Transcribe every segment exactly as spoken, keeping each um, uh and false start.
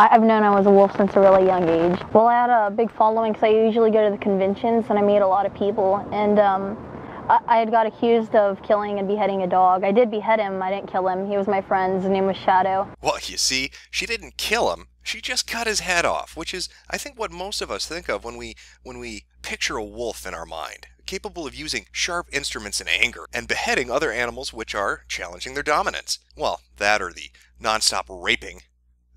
I, I've known I was a wolf since a really young age. Well, I had a big following because I usually go to the conventions and I meet a lot of people, and um, I, I had got accused of killing and beheading a dog. I did behead him, I didn't kill him. He was my friend, his name was Shadow. Well, you see, she didn't kill him. She just cut his head off, which is, I think, what most of us think of when we, when we picture a wolf in our mind, capable of using sharp instruments in anger and beheading other animals which are challenging their dominance. Well, that or the nonstop raping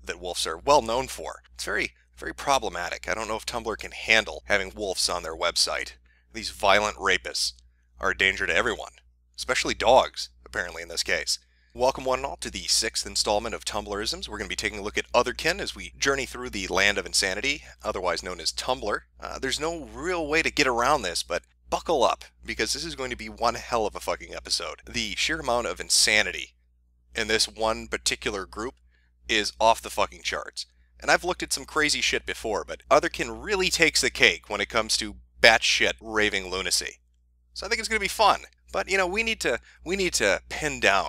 that wolves are well known for. It's very, very problematic. I don't know if Tumblr can handle having wolves on their website. These violent rapists are a danger to everyone, especially dogs, apparently in this case. Welcome one and all to the sixth installment of Tumblrisms. We're going to be taking a look at Otherkin as we journey through the land of insanity, otherwise known as Tumblr. Uh, there's no real way to get around this, but buckle up, because this is going to be one hell of a fucking episode. The sheer amount of insanity in this one particular group is off the fucking charts. And I've looked at some crazy shit before, but Otherkin really takes the cake when it comes to batshit raving lunacy. So I think it's going to be fun. But, you know, we need to, we need to pin down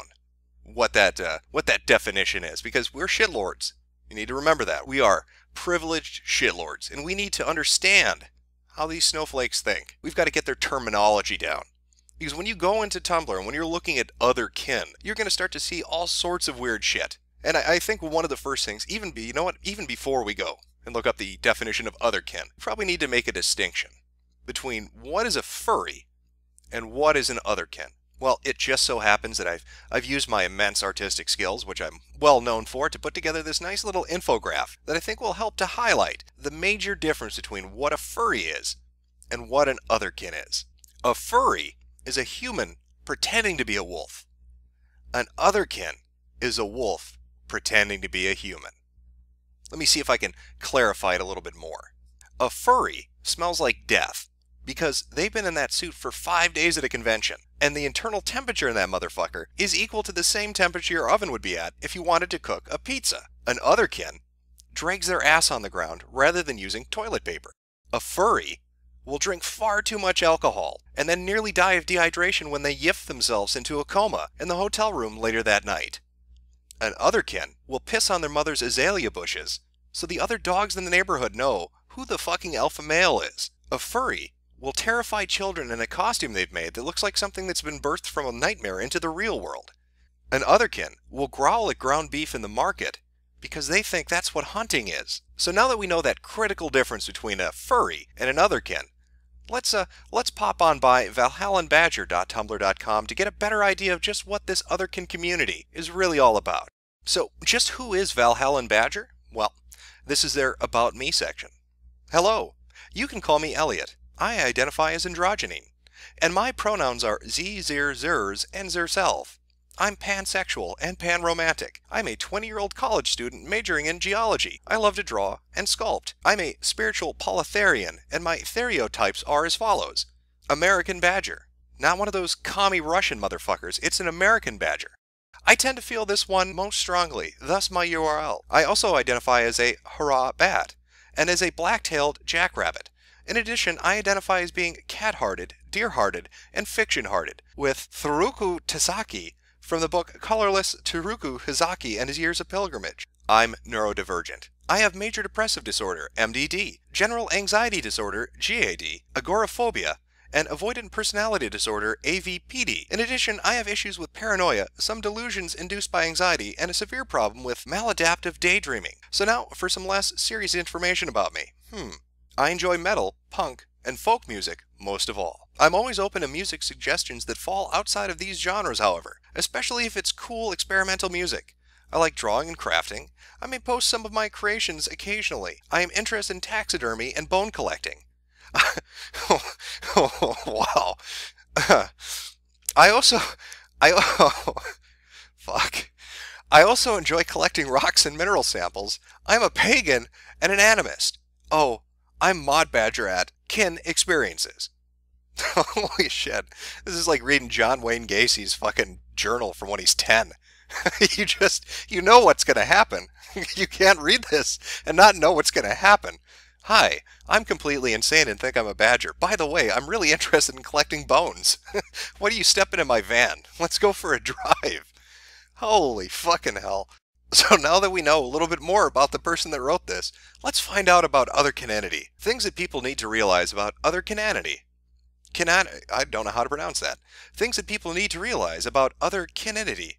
what that uh, what that definition is, because we're shitlords. You need to remember that. We are privileged shitlords, and we need to understand how these snowflakes think. We've got to get their terminology down, because when you go into Tumblr and when you're looking at Otherkin, you're going to start to see all sorts of weird shit. And I, I think one of the first things, even be, you know what, even before we go and look up the definition of Otherkin, we probably need to make a distinction between what is a furry and what is an Otherkin. Well, it just so happens that I've, I've used my immense artistic skills, which I'm well known for, to put together this nice little infographic that I think will help to highlight the major difference between what a furry is and what an Otherkin is. A furry is a human pretending to be a wolf. An Otherkin is a wolf pretending to be a human. Let me see if I can clarify it a little bit more. A furry smells like death, because they've been in that suit for five days at a convention, and the internal temperature in that motherfucker is equal to the same temperature your oven would be at if you wanted to cook a pizza. An Otherkin drags their ass on the ground rather than using toilet paper. A furry will drink far too much alcohol and then nearly die of dehydration when they yiff themselves into a coma in the hotel room later that night. An Otherkin will piss on their mother's azalea bushes so the other dogs in the neighborhood know who the fucking alpha male is. A furry will terrify children in a costume they've made that looks like something that's been birthed from a nightmare into the real world. An Otherkin will growl at ground beef in the market because they think that's what hunting is. So now that we know that critical difference between a furry and an Otherkin, let's uh, let's pop on by valhallan badger dot tumblr dot com to get a better idea of just what this Otherkin community is really all about. So just who is Valhallan Badger? Well, this is their About Me section. Hello, you can call me Elliot. I identify as androgyny, and my pronouns are ze, zir, zirs, and zirself. I'm pansexual and panromantic. I'm a twenty-year-old college student majoring in geology. I love to draw and sculpt. I'm a spiritual polytherian, and my thereotypes are as follows. American Badger. Not one of those commie Russian motherfuckers. It's an American Badger. I tend to feel this one most strongly, thus my U R L. I also identify as a hurrah bat, and as a black-tailed jackrabbit. In addition, I identify as being cat-hearted, deer-hearted, and fiction-hearted, with Tsuruku Tazaki from the book Colorless Tsuruku Hizaki and His Years of Pilgrimage. I'm neurodivergent. I have major depressive disorder, M D D, general anxiety disorder, G A D, agoraphobia, and avoidant personality disorder, A V P D. In addition, I have issues with paranoia, some delusions induced by anxiety, and a severe problem with maladaptive daydreaming. So now for some less serious information about me. Hmm. I enjoy metal, punk, and folk music most of all. I'm always open to music suggestions that fall outside of these genres, however, especially if it's cool experimental music. I like drawing and crafting. I may post some of my creations occasionally. I am interested in taxidermy and bone collecting. oh, oh, wow. Uh, I also... I... Oh, fuck. I also enjoy collecting rocks and mineral samples. I'm a pagan and an animist. Oh, I'm Mod Badger at Kin Experiences. Holy shit. This is like reading John Wayne Gacy's fucking journal from when he's ten. You just, you know what's going to happen. You can't read this and not know what's going to happen. Hi, I'm completely insane and think I'm a badger. By the way, I'm really interested in collecting bones. What are you stepping in my van? Let's go for a drive. Holy fucking hell. So now that we know a little bit more about the person that wrote this, let's find out about other canoninity. Things that people need to realize about other canoninity. Canon- I don't know how to pronounce that. Things that people need to realize about other canoninity.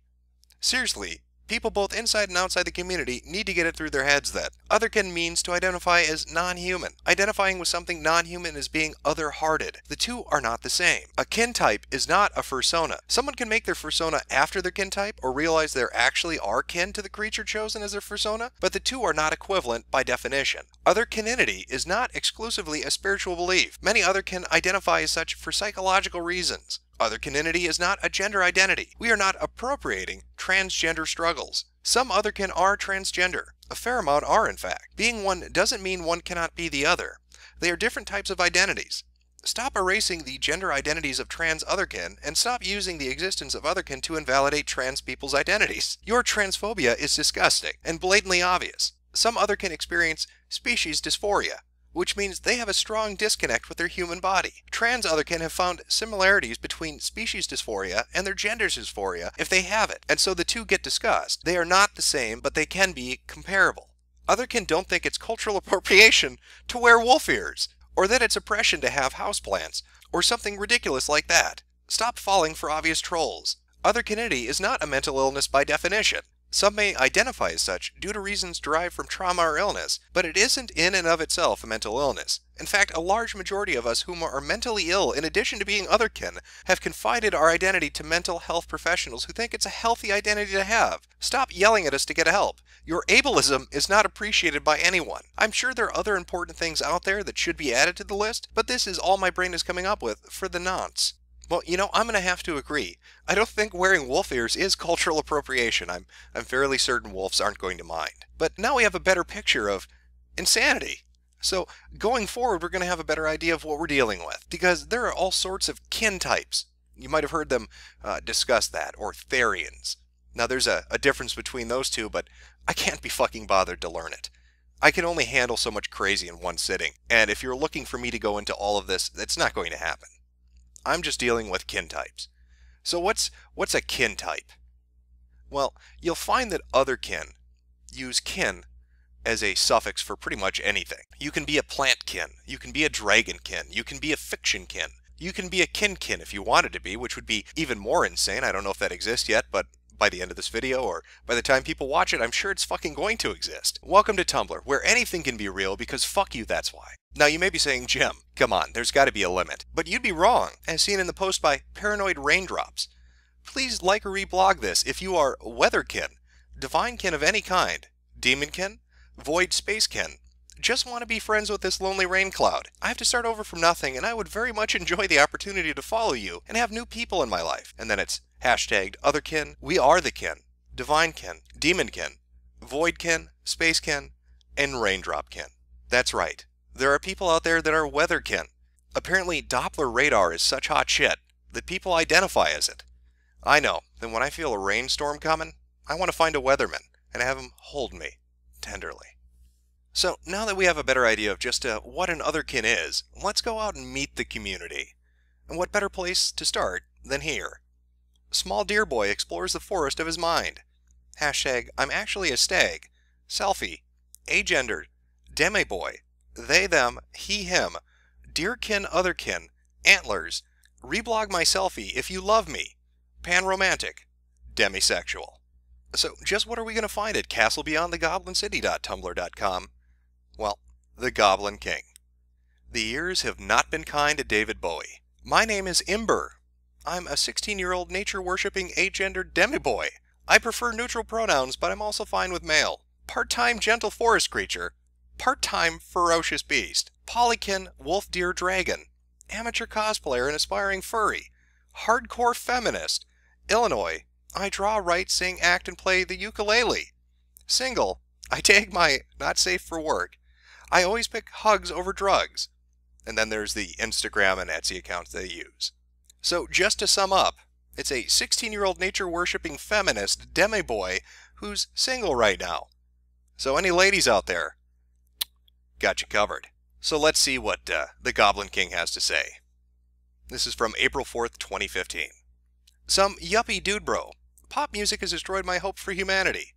Seriously, people both inside and outside the community need to get it through their heads that otherkin means to identify as non-human. Identifying with something non-human is being other-hearted. The two are not the same. A kin type is not a fursona. Someone can make their fursona after their kin type or realize they actually are kin to the creature chosen as their fursona, but the two are not equivalent by definition. Otherkinity is not exclusively a spiritual belief. Many otherkin identify as such for psychological reasons. Otherkinity is not a gender identity. We are not appropriating transgender struggles. Some otherkin are transgender. A fair amount are, in fact. Being one doesn't mean one cannot be the other. They are different types of identities. Stop erasing the gender identities of trans otherkin and stop using the existence of otherkin to invalidate trans people's identities. Your transphobia is disgusting and blatantly obvious. Some otherkin experience species dysphoria, which means they have a strong disconnect with their human body. Trans otherkin have found similarities between species dysphoria and their gender dysphoria if they have it, and so the two get discussed. They are not the same, but they can be comparable. Otherkin don't think it's cultural appropriation to wear wolf ears, or that it's oppression to have houseplants, or something ridiculous like that. Stop falling for obvious trolls. Otherkinity is not a mental illness by definition. Some may identify as such due to reasons derived from trauma or illness, but it isn't in and of itself a mental illness. In fact, a large majority of us whom are mentally ill, in addition to being otherkin, have confided our identity to mental health professionals who think it's a healthy identity to have. Stop yelling at us to get help. Your ableism is not appreciated by anyone. I'm sure there are other important things out there that should be added to the list, but this is all my brain is coming up with for the nonce. Well, you know, I'm going to have to agree. I don't think wearing wolf ears is cultural appropriation. I'm, I'm fairly certain wolves aren't going to mind. But now we have a better picture of insanity. So going forward, we're going to have a better idea of what we're dealing with, because there are all sorts of kin types. You might have heard them uh, discuss that, or Therians. Now, there's a, a difference between those two, but I can't be fucking bothered to learn it. I can only handle so much crazy in one sitting. And if you're looking for me to go into all of this, that's not going to happen. I'm just dealing with kin types. So what's what's a kin type? Well, you'll find that other kin use kin as a suffix for pretty much anything. You can be a plant kin, you can be a dragon kin, you can be a fiction kin, you can be a kin kin if you wanted to be, which would be even more insane. I don't know if that exists yet, but by the end of this video, or by the time people watch it, I'm sure it's fucking going to exist. Welcome to Tumblr, where anything can be real because fuck you, that's why. Now, you may be saying, Jim, come on, there's got to be a limit. But you'd be wrong, as seen in the post by Paranoid Raindrops. Please like or reblog this if you are weatherkin, divinekin of any kind, demonkin, void spacekin. Just want to be friends with this lonely rain cloud. I have to start over from nothing, and I would very much enjoy the opportunity to follow you and have new people in my life. And then it's hashtagged otherkin, we are the kin, divinekin, demonkin, voidkin, spacekin, and raindropkin. That's right. There are people out there that are weatherkin. Apparently Doppler radar is such hot shit that people identify as it. I know that when I feel a rainstorm coming, I want to find a weatherman and have him hold me tenderly. So now that we have a better idea of just uh, what an otherkin is, let's go out and meet the community. And what better place to start than here? Small deer boy explores the forest of his mind. Hashtag I'm actually a stag. Selfie. Agendered. Demi boy. They them. He him. Deerkin otherkin. Antlers. Reblog my selfie if you love me. Panromantic. Demisexual. So just what are we going to find at castle beyond the goblin city dot tumblr dot com? Well, the Goblin King. The years have not been kind to David Bowie. My name is Imber. I'm a sixteen-year-old nature-worshipping agendered demi-boy. I prefer neutral pronouns, but I'm also fine with male. Part-time gentle forest creature. Part-time ferocious beast. Polykin wolf deer dragon. Amateur cosplayer and aspiring furry. Hardcore feminist. Illinois. I draw, write, sing, act, and play the ukulele. Single. I tag my not safe for work. I always pick hugs over drugs. And then there's the Instagram and Etsy accounts they use. So just to sum up, it's a sixteen-year-old nature-worshipping feminist demi-boy who's single right now. So any ladies out there, got you covered. So let's see what uh, the Goblin King has to say. This is from April fourth, twenty fifteen. Some yuppie dude bro. Pop music has destroyed my hope for humanity.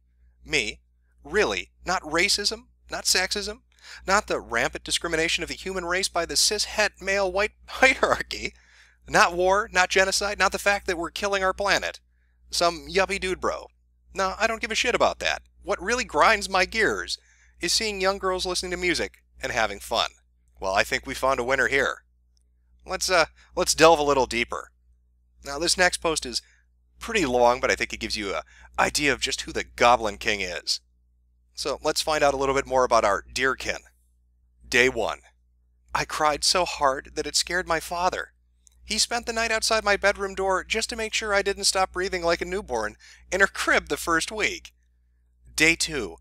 me, really, not racism, not sexism, not the rampant discrimination of the human race by the cis-het male white hierarchy, not war, not genocide, not the fact that we're killing our planet. Some yuppie dude bro. No, I don't give a shit about that. What really grinds my gears is seeing young girls listening to music and having fun. Well, I think we found a winner here. Let's, uh, let's delve a little deeper. Now, this next post is pretty long, but I think it gives you an idea of just who the Goblin King is. So let's find out a little bit more about our deerkin. Day one. I cried so hard that it scared my father. He spent the night outside my bedroom door just to make sure I didn't stop breathing like a newborn in her crib the first week. Day two.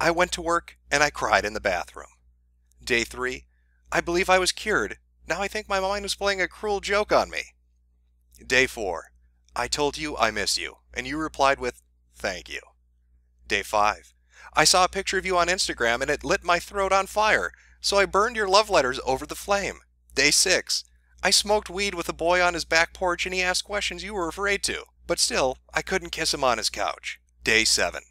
I went to work and I cried in the bathroom. Day three. I believe I was cured. Now I think my mind was playing a cruel joke on me. Day four. I told you I miss you, and you replied with, thank you. Day five. I saw a picture of you on Instagram, and it lit my throat on fire, so I burned your love letters over the flame. Day six. I smoked weed with a boy on his back porch, and he asked questions you were afraid to, but still, I couldn't kiss him on his couch. Day seven.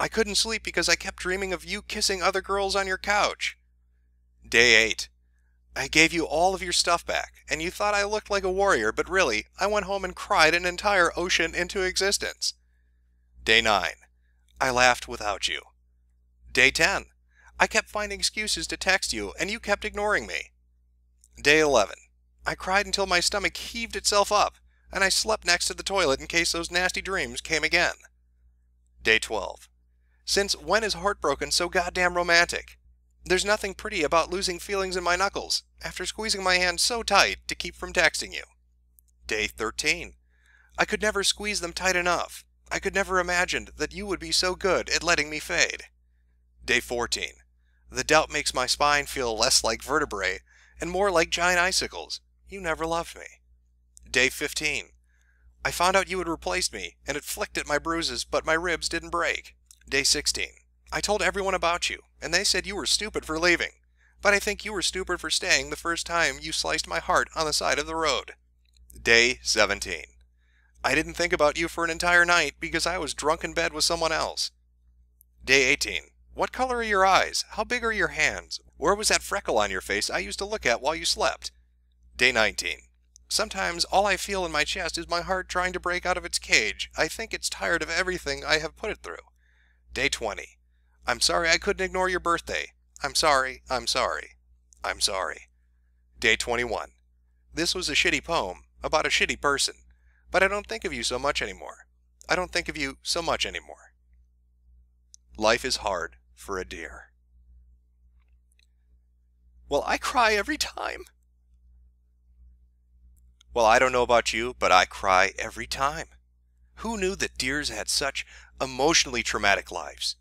I couldn't sleep because I kept dreaming of you kissing other girls on your couch. Day eight. I gave you all of your stuff back, and you thought I looked like a warrior, but really, I went home and cried an entire ocean into existence. Day nine. I laughed without you. Day ten. I kept finding excuses to text you, and you kept ignoring me. Day eleven. I cried until my stomach heaved itself up, and I slept next to the toilet in case those nasty dreams came again. Day twelve. Since when is heartbroken so goddamn romantic? There's nothing pretty about losing feelings in my knuckles after squeezing my hand so tight to keep from texting you. Day thirteen. I could never squeeze them tight enough. I could never imagine that you would be so good at letting me fade. Day fourteen. The doubt makes my spine feel less like vertebrae and more like giant icicles. You never loved me. Day fifteen. I found out you had replaced me, and it flicked at my bruises, but my ribs didn't break. Day sixteen. I told everyone about you, and they said you were stupid for leaving, but I think you were stupid for staying the first time you sliced my heart on the side of the road. Day seventeen. I didn't think about you for an entire night because I was drunk in bed with someone else. Day eighteen. What color are your eyes? How big are your hands? Where was that freckle on your face I used to look at while you slept? Day nineteen. Sometimes all I feel in my chest is my heart trying to break out of its cage. I think it's tired of everything I have put it through. Day twenty. I'm sorry I couldn't ignore your birthday. I'm sorry, I'm sorry, I'm sorry. Day twenty-one. This was a shitty poem about a shitty person, but I don't think of you so much anymore. I don't think of you so much anymore. Life is hard for a deer. Well, I cry every time. Well, I don't know about you, but I cry every time. Who knew that deers had such emotionally traumatic lives?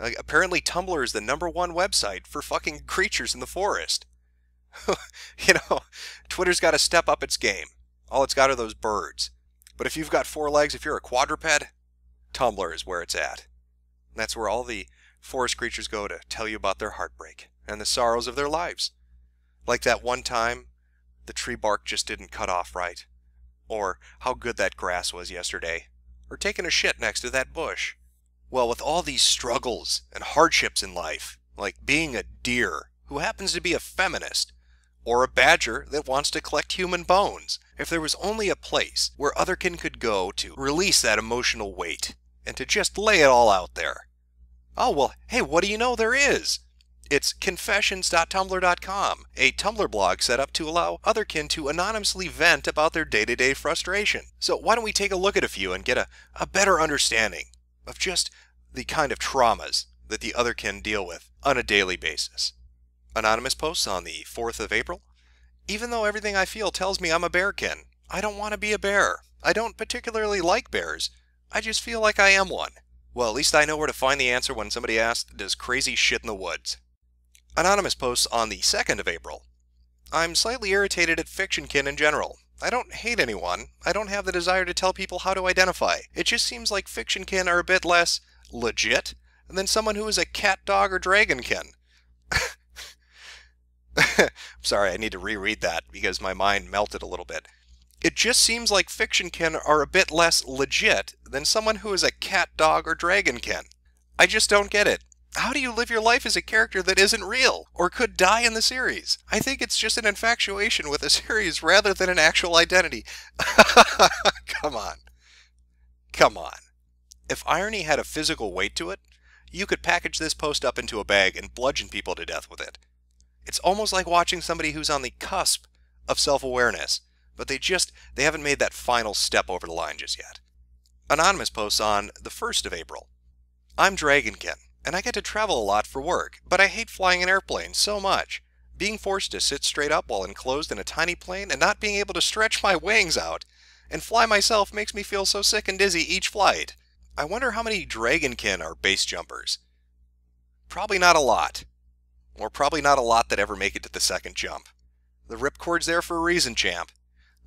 Like, apparently Tumblr is the number one website for fucking creatures in the forest. You know, Twitter's got to step up its game. All it's got are those birds. But if you've got four legs, if you're a quadruped, Tumblr is where it's at. And that's where all the forest creatures go to tell you about their heartbreak and the sorrows of their lives. Like that one time, the tree bark just didn't cut off right. Or how good that grass was yesterday. Or taking a shit next to that bush. Well, with all these struggles and hardships in life, like being a deer who happens to be a feminist, or a badger that wants to collect human bones, if there was only a place where otherkin could go to release that emotional weight and to just lay it all out there. Oh, well, hey, what do you know there is? It's confessions dot tumblr dot com, a Tumblr blog set up to allow otherkin to anonymously vent about their day-to-day frustration. So why don't we take a look at a few and get a, a better understanding of just the kind of traumas that the otherkin deal with on a daily basis. Anonymous posts on the fourth of April. Even though everything I feel tells me I'm a bearkin, I don't want to be a bear. I don't particularly like bears. I just feel like I am one. Well, at least I know where to find the answer when somebody asks, does crazy shit in the woods? Anonymous posts on the second of April. I'm slightly irritated at fictionkin in general. I don't hate anyone. I don't have the desire to tell people how to identify. It just seems like fictionkin are a bit less legit than someone who is a cat, dog, or dragonkin. I'm sorry, I need to reread that because my mind melted a little bit. It just seems like fictionkin are a bit less legit than someone who is a cat, dog, or dragonkin. I just don't get it. How do you live your life as a character that isn't real, or could die in the series? I think it's just an infatuation with a series rather than an actual identity. Come on. Come on. If irony had a physical weight to it, you could package this post up into a bag and bludgeon people to death with it. It's almost like watching somebody who's on the cusp of self-awareness, but they just, they haven't made that final step over the line just yet. Anonymous posts on the first of April. I'm Dragonkin, and I get to travel a lot for work, but I hate flying an airplane so much. Being forced to sit straight up while enclosed in a tiny plane and not being able to stretch my wings out and fly myself makes me feel so sick and dizzy each flight. I wonder how many Dragonkin are base jumpers. Probably not a lot. Or probably not a lot that ever make it to the second jump. The ripcord's there for a reason, champ.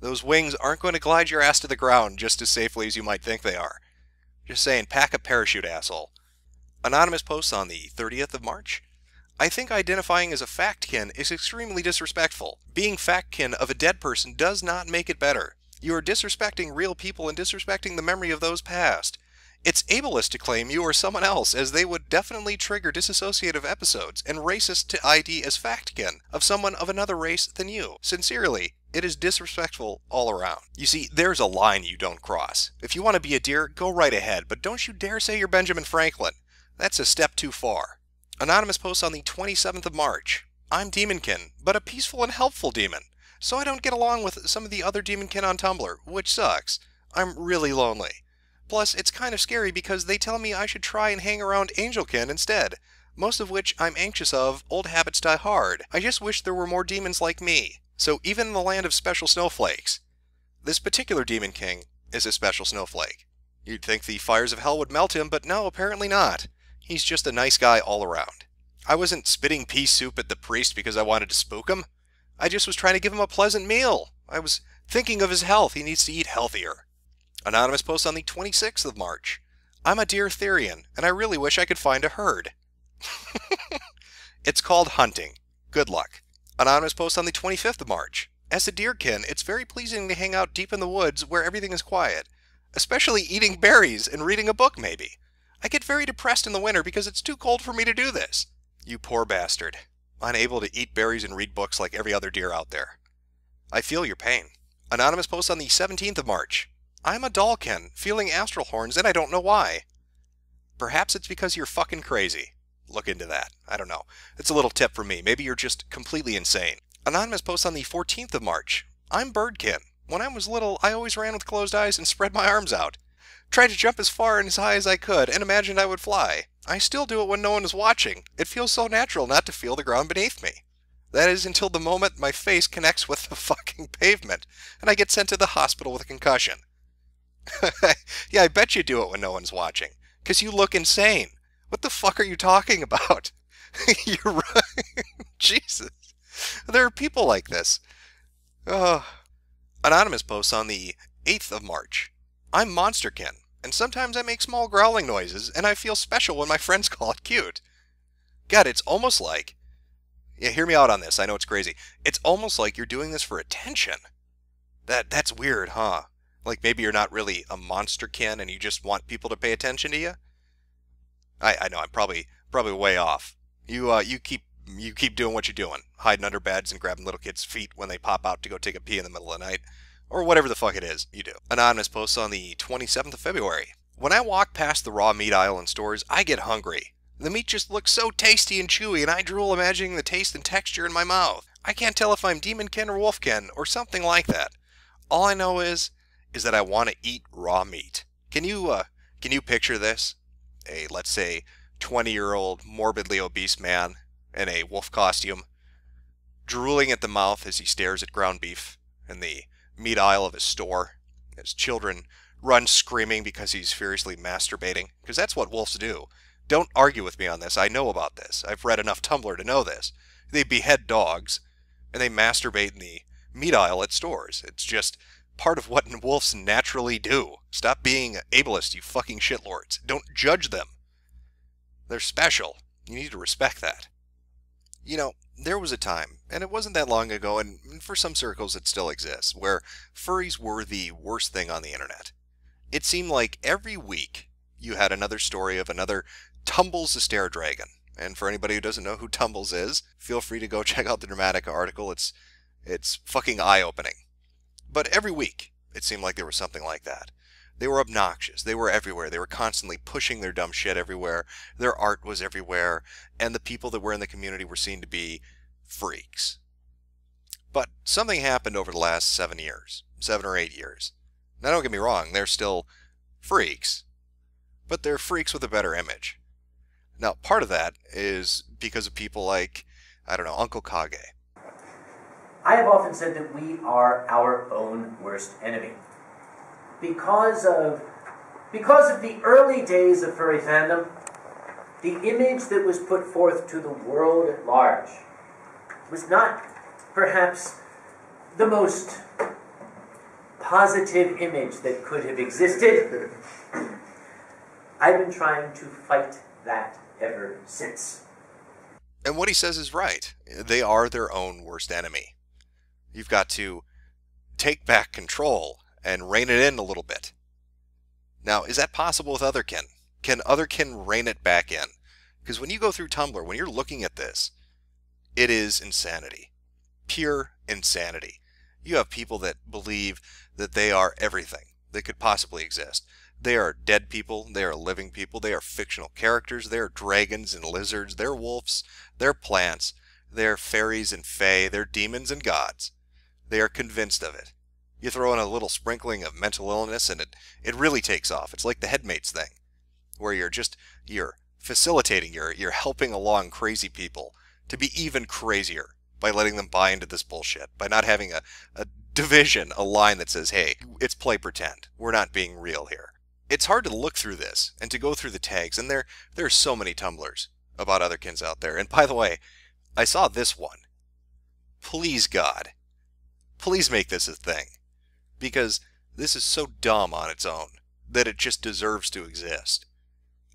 Those wings aren't going to glide your ass to the ground just as safely as you might think they are. Just saying, pack a parachute, asshole. Anonymous posts on the thirtieth of March. I think identifying as a factkin is extremely disrespectful. Being factkin of a dead person does not make it better. You are disrespecting real people and disrespecting the memory of those past. It's ableist to claim you or someone else, as they would definitely trigger disassociative episodes and racist to I D as factkin of someone of another race than you. Sincerely, it is disrespectful all around. You see, there's a line you don't cross. If you want to be a deer, go right ahead, but don't you dare say you're Benjamin Franklin. That's a step too far. Anonymous posts on the twenty-seventh of March. I'm Demonkin, but a peaceful and helpful demon, so I don't get along with some of the other Demonkin on Tumblr, which sucks. I'm really lonely. Plus, it's kind of scary because they tell me I should try and hang around Angelkin instead, most of which I'm anxious of. Old habits die hard. I just wish there were more demons like me. So even in the land of special snowflakes, this particular Demon King is a special snowflake. You'd think the fires of hell would melt him, but no, apparently not. He's just a nice guy all around. I wasn't spitting pea soup at the priest because I wanted to spook him. I just was trying to give him a pleasant meal. I was thinking of his health. He needs to eat healthier. Anonymous posts on the twenty-sixth of March. I'm a deer Therian, and I really wish I could find a herd. It's called hunting. Good luck. Anonymous posts on the twenty-fifth of March. As a deerkin, it's very pleasing to hang out deep in the woods where everything is quiet, especially eating berries and reading a book maybe. I get very depressed in the winter because it's too cold for me to do this. You poor bastard. Unable to eat berries and read books like every other deer out there. I feel your pain. Anonymous posts on the seventeenth of March. I'm a Dalkin, feeling astral horns, and I don't know why. Perhaps it's because you're fucking crazy. Look into that. I don't know. It's a little tip from me. Maybe you're just completely insane. Anonymous posts on the fourteenth of March. I'm Birdkin. When I was little, I always ran with closed eyes and spread my arms out. Tried to jump as far and as high as I could, and imagined I would fly. I still do it when no one is watching. It feels so natural not to feel the ground beneath me. That is until the moment my face connects with the fucking pavement, and I get sent to the hospital with a concussion. Yeah, I bet you do it when no one's watching, because you look insane. What the fuck are you talking about? You're right. Jesus. There are people like this. Oh. Anonymous posts on the eighth of March. I'm Monsterkin, and sometimes I make small growling noises, and I feel special when my friends call it cute. God, it's almost like... Yeah, hear me out on this. I know it's crazy. It's almost like you're doing this for attention. That That's weird, huh? Like maybe you're not really a monsterkin and you just want people to pay attention to you. I I know I'm probably probably way off. You uh you keep you keep doing what you're doing, hiding under beds and grabbing little kids' feet when they pop out to go take a pee in the middle of the night, or whatever the fuck it is you do. Anonymous posts on the twenty-seventh of February. When I walk past the raw meat aisle in stores, I get hungry. The meat just looks so tasty and chewy, and I drool imagining the taste and texture in my mouth. I can't tell if I'm demonkin or wolfkin or something like that. All I know is. is that I want to eat raw meat. Can you, uh, can you picture this? A, let's say, twenty-year-old morbidly obese man in a wolf costume, drooling at the mouth as he stares at ground beef in the meat aisle of his store. His children run screaming because he's furiously masturbating, because that's what wolves do. Don't argue with me on this. I know about this. I've read enough Tumblr to know this. They behead dogs, and they masturbate in the meat aisle at stores. It's just... part of what wolves naturally do. Stop being ableist, you fucking shitlords. Don't judge them. They're special. You need to respect that. You know, there was a time, and it wasn't that long ago, and for some circles it still exists, where furries were the worst thing on the internet. It seemed like every week you had another story of another tumbles the Stair Dragon. And for anybody who doesn't know who Tumbles is, feel free to go check out the Dramatica article. It's, it's fucking eye-opening. But every week, it seemed like there was something like that. They were obnoxious. They were everywhere. They were constantly pushing their dumb shit everywhere. Their art was everywhere. And the people that were in the community were seen to be freaks. But something happened over the last seven years, seven or eight years. Now, don't get me wrong, they're still freaks. But they're freaks with a better image. Now, part of that is because of people like, I don't know, Uncle Kage. I have often said that we are our own worst enemy. Because of, because of the early days of furry fandom, the image that was put forth to the world at large was not perhaps the most positive image that could have existed. I've been trying to fight that ever since. And what he says is right. They are their own worst enemy. You've got to take back control and rein it in a little bit. Now, is that possible with Otherkin? Can Otherkin rein it back in? Because when you go through Tumblr, when you're looking at this, it is insanity. Pure insanity. You have people that believe that they are everything that could possibly exist. They are dead people, they are living people, they are fictional characters, they are dragons and lizards, they're wolves, they're plants, they're fairies and fae, they're demons and gods. They are convinced of it. You throw in a little sprinkling of mental illness and it, it really takes off. It's like the Headmates thing, where you're just, you're facilitating, you're, you're helping along crazy people to be even crazier by letting them buy into this bullshit, by not having a, a division, a line that says, hey, it's play pretend. We're not being real here. It's hard to look through this and to go through the tags, and there, there are so many Tumblrs about Otherkins out there. And by the way, I saw this one. Please, God, please make this a thing, because this is so dumb on its own that it just deserves to exist.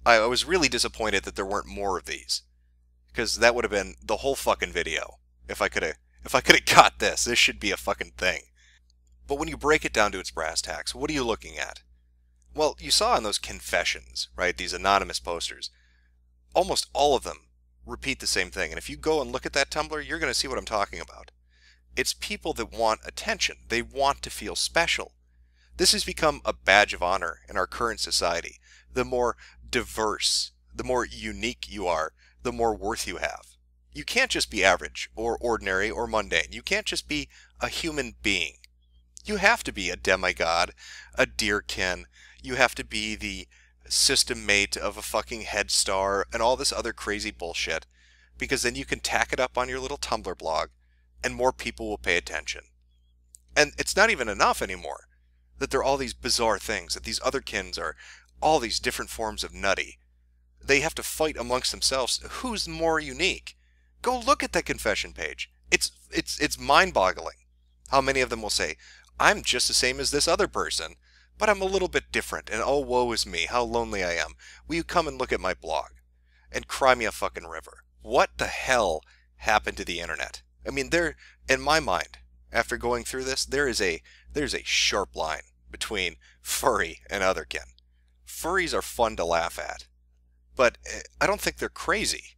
I, I was really disappointed that there weren't more of these, because that would have been the whole fucking video if I could have if I could have got this. This should be a fucking thing. But when you break it down to its brass tacks, what are you looking at? Well, you saw in those confessions, right, these anonymous posters, almost all of them repeat the same thing. And if you go and look at that Tumblr, you're going to see what I'm talking about. It's people that want attention. They want to feel special. This has become a badge of honor in our current society. The more diverse, the more unique you are, the more worth you have. You can't just be average or ordinary or mundane. You can't just be a human being. You have to be a demigod, a deerkin. You have to be the system mate of a fucking Head Star and all this other crazy bullshit, because then you can tack it up on your little Tumblr blog and more people will pay attention. And it's not even enough anymore that there are all these bizarre things, that these Otherkins are all these different forms of nutty. They have to fight amongst themselves who's more unique. Go look at that confession page. It's, it's, it's mind-boggling how many of them will say, I'm just the same as this other person, but I'm a little bit different, and oh, woe is me, how lonely I am. Will you come and look at my blog? And cry me a fucking river. What the hell happened to the internet? I mean, there, in my mind, after going through this, there is a, there's a sharp line between furry and Otherkin. Furries are fun to laugh at, but I don't think they're crazy.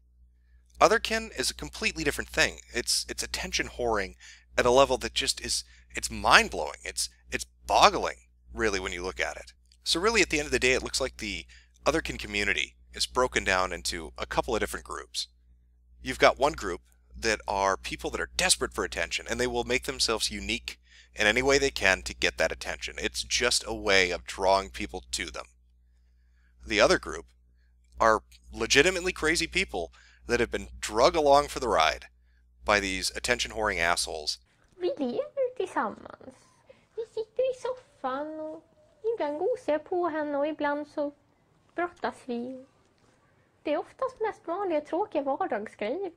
Otherkin is a completely different thing. It's, it's attention whoring at a level that just is, it's mind-blowing. It's, it's boggling, really, when you look at it. So really, at the end of the day, it looks like the Otherkin community is broken down into a couple of different groups. You've got one group that are people that are desperate for attention, and they will make themselves unique in any way they can to get that attention. It's just a way of drawing people to them. The other group are legitimately crazy people that have been drug along for the ride by these attention-whoring assholes. We lever tillsammans. Vi sitter i soffan. Och ibland gosar jag på henne och ibland så brottas vi. Det är oftast mest vanliga tråkiga vardagsgrejer.